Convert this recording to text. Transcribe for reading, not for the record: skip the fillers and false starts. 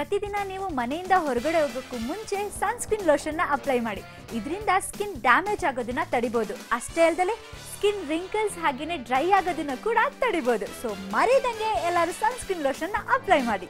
ಪ್ರತಿದಿನ ನೀವು ಮನೆಯಿಂದ ಹೊರಗಡೆ ಹೋಗೋಕ್ಕೂ ಮುಂಚೆ ಸನ್ಸ್ಕ್ರೀನ್ ಲೋಷನ್ನ ಅಪ್ಲೈ ಮಾಡಿ. ಇದರಿಂದ ಸ್ಕಿನ್ ಡ್ಯಾಮೇಜ್ ಆಗೋದನ್ನ ತಡಿಬೋದು. ಅಷ್ಟೇ ಅಲ್ಲದೆ ಸ್ಕಿನ್ ರಿಂಕಲ್ಸ್ ಹಾಗೆಯೇ ಡ್ರೈ ಆಗೋದನ್ನ ಕೂಡ ತಡಿಬೋದು. ಸೊ ಮರಿದಂಗೆ ಎಲ್ಲರೂ ಸನ್ಸ್ಕ್ರೀನ್ ಲೋಷನ್ನ ಅಪ್ಲೈ ಮಾಡಿ.